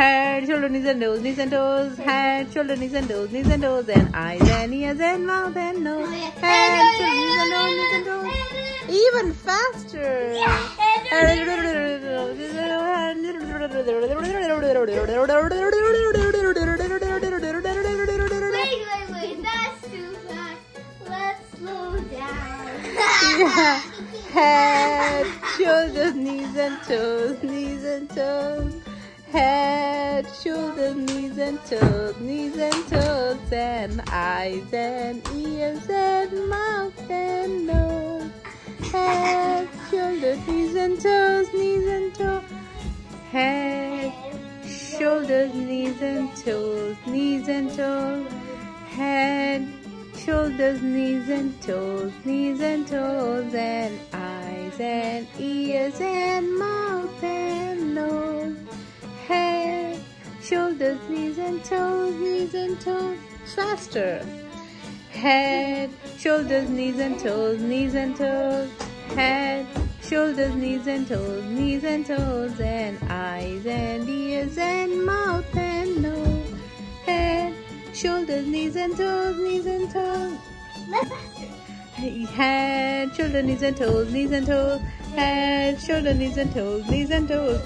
Head, shoulder, knees and toes, head, shoulder, knees and toes, and eyes and ears and mouth and nose. Head, shoulder, knees and toes, even faster. Wait, that's too fast. Let's slow down. Yeah. Head, shoulders, knees and toes. Head, shoulders, knees and toes, and eyes and ears and mouth and nose. Head, shoulders, knees and toes, head, shoulders, knees and toes, head, shoulders, knees and toes, and eyes and ears and mouth and nose. Head, shoulders, knees and toes, faster. Head, shoulders, knees and toes, head, shoulders, knees and toes, and eyes and ears and mouth and nose. Head, shoulders, knees and toes. Head, shoulders, knees and toes, head, shoulders, knees and toes.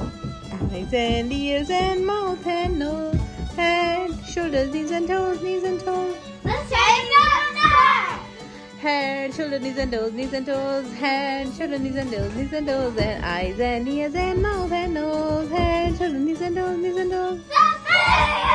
Eyes and ears and mouth and nose, head, shoulders, knees and toes. Let's take another. Head, shoulders, knees and toes, head, shoulders, knees and toes, and eyes and ears and mouth and nose, head, shoulders, knees and toes, knees and toes.